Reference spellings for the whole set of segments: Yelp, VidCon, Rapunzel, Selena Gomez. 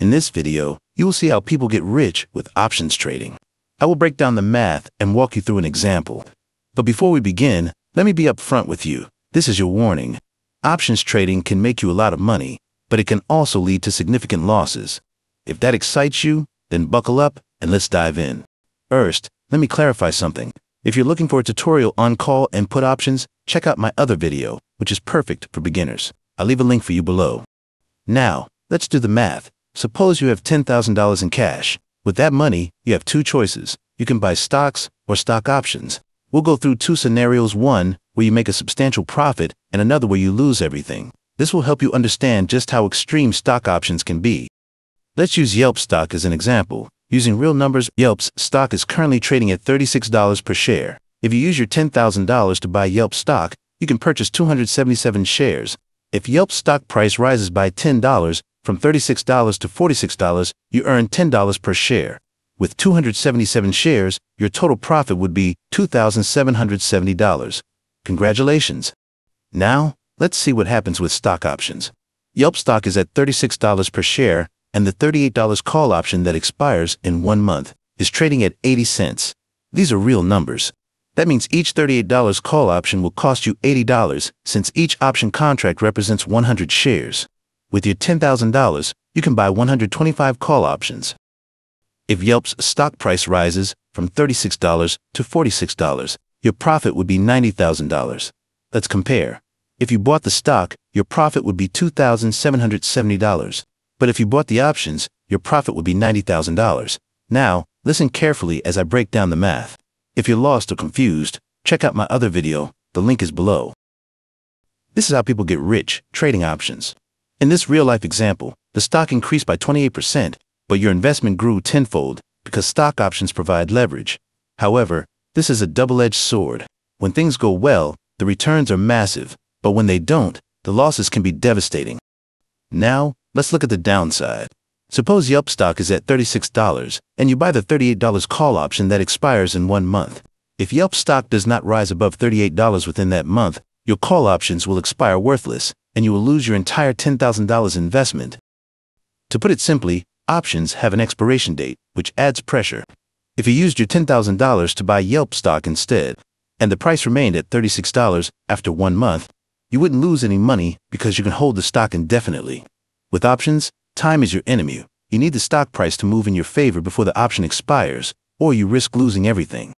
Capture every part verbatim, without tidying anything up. In this video, you will see how people get rich with options trading. I will break down the math and walk you through an example. But before we begin, let me be upfront with you. This is your warning. Options trading can make you a lot of money, but it can also lead to significant losses. If that excites you, then buckle up and let's dive in. First, let me clarify something. If you're looking for a tutorial on call and put options, check out my other video, which is perfect for beginners. I'll leave a link for you below. Now, let's do the math. Suppose you have ten thousand dollars in cash. With that money, you have two choices. You can buy stocks or stock options. We'll go through two scenarios, one where you make a substantial profit and another where you lose everything. This will help you understand just how extreme stock options can be. Let's use Yelp stock as an example. Using real numbers, Yelp's stock is currently trading at thirty-six dollars per share. If you use your ten thousand dollars to buy Yelp stock, you can purchase two hundred seventy-seven shares. If Yelp's stock price rises by ten dollars, from thirty-six dollars to forty-six dollars, you earn ten dollars per share. With two hundred seventy-seven shares, your total profit would be two thousand seven hundred seventy dollars. Congratulations! Now, let's see what happens with stock options. Yelp stock is at thirty-six dollars per share, and the thirty-eight dollar call option that expires in one month is trading at eighty cents. These are real numbers. That means each thirty-eight dollar call option will cost you eighty dollars, since each option contract represents one hundred shares. With your ten thousand dollars, you can buy one hundred twenty-five call options. If Yelp's stock price rises from thirty-six dollars to forty-six dollars, your profit would be ninety thousand dollars. Let's compare. If you bought the stock, your profit would be two thousand seven hundred seventy dollars. But if you bought the options, your profit would be ninety thousand dollars. Now, listen carefully as I break down the math. If you're lost or confused, check out my other video. The link is below. This is how people get rich trading options. In this real-life example, the stock increased by twenty-eight percent, but your investment grew tenfold because stock options provide leverage. However, this is a double-edged sword. When things go well, the returns are massive, but when they don't, the losses can be devastating. Now, let's look at the downside. Suppose Yelp stock is at thirty-six dollars, and you buy the thirty-eight dollar call option that expires in one month. If Yelp stock does not rise above thirty-eight dollars within that month, your call options will expire worthless, and you will lose your entire ten thousand dollar investment. To put it simply, options have an expiration date, which adds pressure. If you used your ten thousand dollars to buy Yelp stock instead, and the price remained at thirty-six dollars after one month, you wouldn't lose any money because you can hold the stock indefinitely. With options, time is your enemy. You need the stock price to move in your favor before the option expires, or you risk losing everything.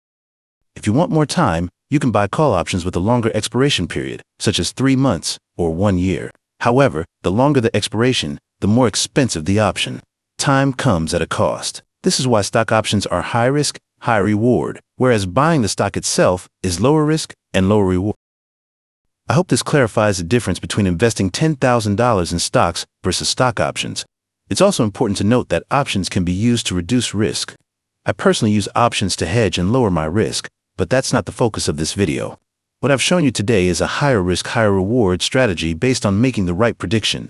If you want more time, you can buy call options with a longer expiration period, such as three months or one year. However, the longer the expiration, the more expensive the option. Time comes at a cost. This is why stock options are high risk, high reward, whereas buying the stock itself is lower risk and lower reward. I hope this clarifies the difference between investing ten thousand dollars in stocks versus stock options. It's also important to note that options can be used to reduce risk. I personally use options to hedge and lower my risk, but that's not the focus of this video. What I've shown you today is a higher risk, higher reward strategy based on making the right prediction.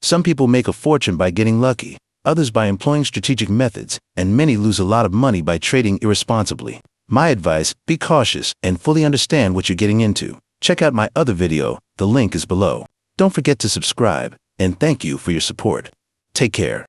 Some people make a fortune by getting lucky, others by employing strategic methods, and many lose a lot of money by trading irresponsibly. My advice, be cautious and fully understand what you're getting into. Check out my other video, the link is below. Don't forget to subscribe, and thank you for your support. Take care.